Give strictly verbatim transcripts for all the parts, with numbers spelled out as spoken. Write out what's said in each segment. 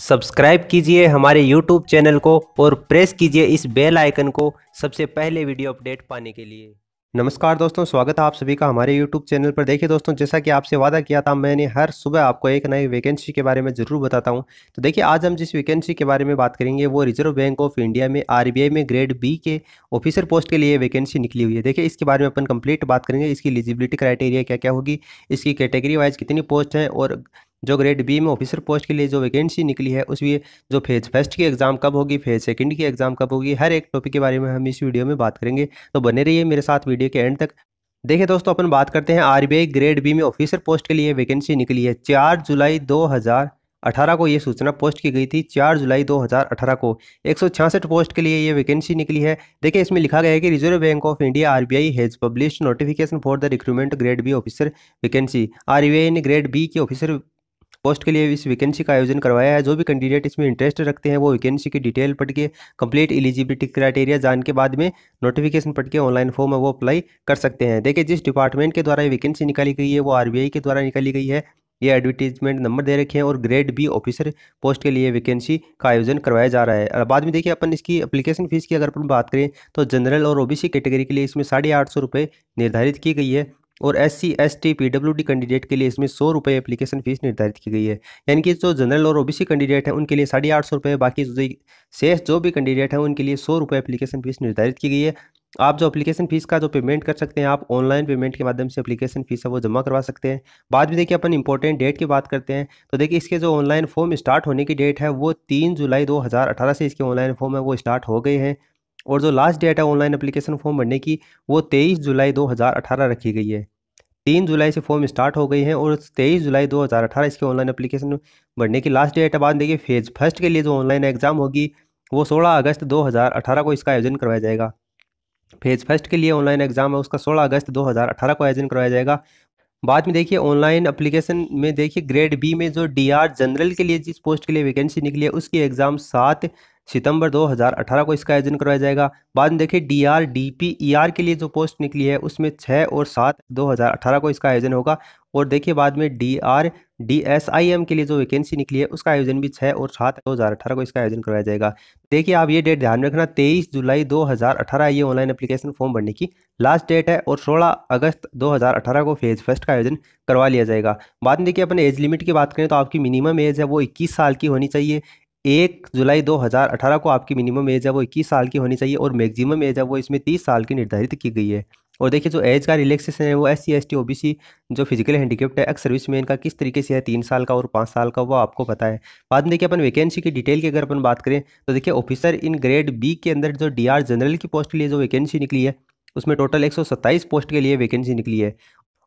Subscribe कीजिए हमारे YouTube channel को और प्रेस कीजिए इस बेल आइकन को सबसे पहले वीडियो अपडेट पाने के लिए। नमस्कार दोस्तों, स्वागत है आप सभी का हमारे यूट्यूब चैनल पर। देखिए दोस्तों, जैसा कि आपसे वादा किया था, मैंने हर सुबह आपको एक नई वैकेंसी के बारे में ज़रूर बताता हूं। तो देखिए, आज हम जिस वैकेंसी के बारे में बात करेंगे वो रिजर्व बैंक ऑफ इंडिया में आरबीआई में ग्रेड बी के ऑफिसर पोस्ट के लिए वैकेंसी निकली हुई है। देखिए, इसके बारे में अपन कंप्लीट बात करेंगे। इसकी एलिजिबिलिटी क्राइटेरिया क्या क्या होगी, इसकी कैटेगरी वाइज कितनी पोस्ट हैं और जो ग्रेड बी में ऑफिसर पोस्ट के लिए जो वैकेंसी निकली है उसमें जो फेज़ फर्स्ट की एग्ज़ाम कब होगी, फेज़ सेकंड की एग्ज़ाम कब होगी, हर एक टॉपिक के बारे में हम इस वीडियो में बात करेंगे। तो बने रहिए मेरे साथ वीडियो के एंड तक। देखिए दोस्तों, अपन बात करते हैं आरबीआई ग्रेड बी में ऑफिसर पोस्ट के लिए वैकेंसी निकली है। चार जुलाई दो हज़ार अठारह को ये सूचना पोस्ट की गई थी। चार जुलाई दो हज़ार अठारह को एक सौ छियासठ पोस्ट के लिए ये वैकेंसी निकली है। देखिए, इसमें लिखा गया है कि reserve bank of India RBI has publish notification for the recruitment grade B officer vacancy. RBI ने ग्रेड बी के ऑफिसर पोस्ट के लिए इस वैकेंसी का आयोजन करवाया है। जो भी कैंडिडेट इसमें इंटरेस्ट रखते हैं वो वैकेंसी की डिटेल पढ़ के, कंप्लीट एलिजिबिलिटी क्राइटेरिया जान के बाद में नोटिफिकेशन पढ़ के ऑनलाइन फॉर्म है वो अप्लाई कर सकते हैं। देखिए, जिस डिपार्टमेंट के द्वारा ये वैकेंसी निकाली गई है वो आरबीआई के द्वारा निकाली गई है। ये एडवर्टीजमेंट नंबर दे रखे हैं और ग्रेड बी ऑफिसर पोस्ट के लिए वैकेंसी का आयोजन करवाया जा रहा है। बाद में देखिए, अपन इसकी एप्लीकेशन फीस की अगर अपन बात करें तो जनरल और ओबीसी कैटेगरी के लिए इसमें साढ़े आठ सौ रुपये निर्धारित की गई है और S C S T P W D candidate के लिए इसमें सौ रुपये एप्लीकेशन फीस निर्धारित की गई है। यानी कि जो जनरल और ओबीसी कैंडिडेट हैं उनके लिए साढ़े आठ सौ रुपये, बाकी शेष जो भी कैंडिडेट हैं उनके लिए सौ रुपये एप्लीकेशन फीस निर्धारित की गई है। आप जो एप्लीकेशन फीस का जो पेमेंट कर सकते हैं, आप ऑनलाइन पेमेंट के माध्यम से एप्लीकेशन फीस है वो जमा करवा सकते हैं। बाद में देखिए, अपन इंपॉर्टेंट डेट की बात करते हैं तो देखिए, इसके जो ऑनलाइन फॉर्म स्टार्ट होने की डेट है वो तीन जुलाई दो हज़ार अठारह से इसके ऑनलाइन फॉर्म है वो स्टार्ट हो गए हैं और जो लास्ट डेट है ऑनलाइन एप्लीकेशन फॉर्म भरने की वो तेईस जुलाई दो हज़ार अठारह रखी गई है। तीन जुलाई से फॉर्म स्टार्ट हो गई हैं और तेईस जुलाई दो हज़ार अठारह इसके ऑनलाइन एप्लीकेशन भरने की लास्ट डेट है। बाद देखिए, फेज़ फर्स्ट के लिए जो ऑनलाइन एग्ज़ाम होगी वो सोलह अगस्त दो हज़ार अठारह को इसका आयोजन करवाया जाएगा। फेज़ फर्स्ट के लिए ऑनलाइन एग्ज़ाम है उसका सोलह अगस्त दो हज़ार अठारह को आयोजन करवाया जाएगा। बाद में देखिए, ऑनलाइन एप्लीकेशन में देखिए, ग्रेड बी में जो डी आर जनरल के लिए जिस पोस्ट के लिए वैकेंसी निकली है उसकी एग्ज़ाम सात सितंबर दो हज़ार अठारह को इसका आयोजन करवाया जाएगा। बाद में देखिए, D R D P E R के लिए जो पोस्ट निकली है उसमें छः और सात दो हज़ार अठारह को इसका आयोजन होगा। और देखिए, बाद में D R D S I M के लिए जो वैकेंसी निकली है उसका आयोजन भी छः और सात दो हज़ार अठारह को इसका आयोजन करवाया जाएगा। देखिए, आप ये डेट ध्यान रखना, तेईस जुलाई दो हज़ार अठारह ये ऑनलाइन एप्लीकेशन फॉर्म भरने की लास्ट डेट है और सोलह अगस्त दो हज़ार अठारह को फेज़ फर्स्ट का आयोजन करवा लिया जाएगा। बाद में देखिए, अपन एज लिमिट की बात करें तो आपकी मिनिमम एज है वो इक्कीस साल की होनी चाहिए। एक जुलाई दो हज़ार अठारह को आपकी मिनिमम एज है वो इक्कीस साल की होनी चाहिए और मैक्सिमम एज है वो इसमें तीस साल की निर्धारित की गई है। और देखिए, जो एज का रिलैक्सेशन है वो S C S T O B C जो फिजिकल हैंडीकेप्ट है, एक्स सर्विसमैन का किस तरीके से है, तीन साल का और पाँच साल का, वो आपको पता है। बाद में देखिए, अपन वैकेंसी की डिटेल की अगर अपन बात करें तो देखिए, ऑफिसर इन ग्रेड बी के अंदर जो डी आर जनरल की पोस्ट के लिए जो वैकेंसी निकली है उसमें टोटल एक सौ सत्ताईस पोस्ट के लिए वैकेंसी निकली है।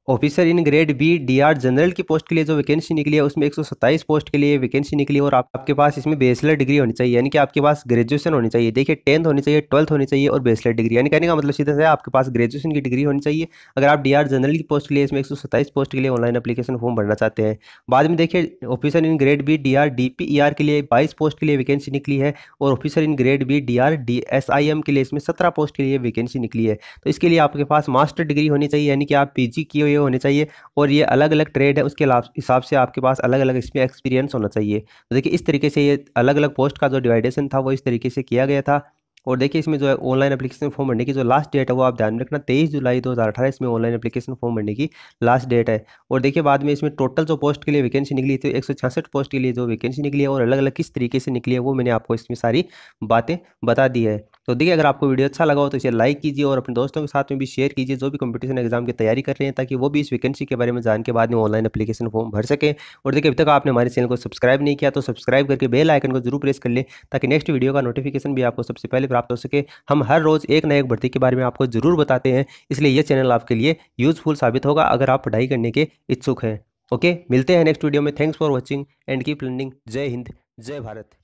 Officer in grade B DR general की पोस्ट के लिए जो वैकेंसी निकली है उसमें एक सौ सत्ताईस पोस्ट के लिए वैकेंसी निकली है और आप, आपके पास इसमें बैचलर डिग्री होनी चाहिए, यानी कि आपके पास ग्रेजुएशन होनी चाहिए। देखिए, टेंथ होनी चाहिए, ट्वेल्थ होनी चाहिए और बैचलर डिग्री, यानी कहने का मतलब सीधा सा आपके पास ग्रेजुएशन की डिग्री होनी चाहिए अगर आप डीआर जनरल की पोस्ट के लिए इसमें एक सौ सत्ताईस पोस्ट के लिए ऑनलाइन एप्लीकेशन फॉर्म भरना चाहते हैं। बाद में देखिए, officer in grade B DR DPER के लिए बाईस पोस्ट के लिए वैकेंसी निकली है और officer in grade B DR DSIM के लिए इसमें सत्रह पोस्ट के लिए वैकेंसी निकली है। तो इसके लिए आपके पास मास्टर डिग्री होनी चाहिए, यानी कि आप पीजी की ये होने चाहिए और ये अलग अलग ट्रेड है उसके हिसाब से आपके पास अलग अलग इसमें एक्सपीरियंस होना चाहिए। तो देखिए, इस तरीके से ये अलग अलग पोस्ट का जो डिवाइडेशन था वो इस तरीके से किया गया था। और देखिए, इसमें जो है ऑनलाइन एप्लीकेशन फॉर्म भरने की जो लास्ट डेट है वो आप ध्यान रखना, तेईस जुलाई दो हज़ार अठारह इसमें ऑनलाइन एप्लीकेशन फॉर्म भरने की लास्ट डेट है। और देखिए, बाद में इसमें टोटल जो पोस्ट के लिए वैकेंसी निकली थी एक सौ छियासठ पोस्ट के लिए जो वैकेंसी निकली है और अलग अलग किस तरीके से निकली है वो मैंने आपको इसमें सारी बातें बता दी है। तो देखिए, अगर आपको वीडियो अच्छा लगा हो तो इसे लाइक कीजिए और अपने दोस्तों के साथ में भी शेयर कीजिए जो भी कंपटीशन एग्जाम की तैयारी कर रहे हैं, ताकि वो भी इस वैकेंसी के बारे में जान के बाद में ऑनलाइन एप्लीकेशन फॉर्म भर सकें। और देखिए, अभी तक आपने हमारे चैनल को सब्सक्राइब नहीं किया तो सब्सक्राइब करके बेल आइकन को जरूर प्रेस कर लें, ताकि नेक्स्ट वीडियो का नोटिफिकेशन भी आपको सबसे पहले प्राप्त हो सके। हम हर रोज़ एक नए एक भर्ती के बारे में आपको जरूर बताते हैं, इसलिए यह चैनल आपके लिए यूजफुल साबित होगा अगर आप पढ़ाई करने के इच्छुक हैं। ओके, मिलते हैं नेक्स्ट वीडियो में। Thanks for watching and keep learning. जय हिंद, जय भारत।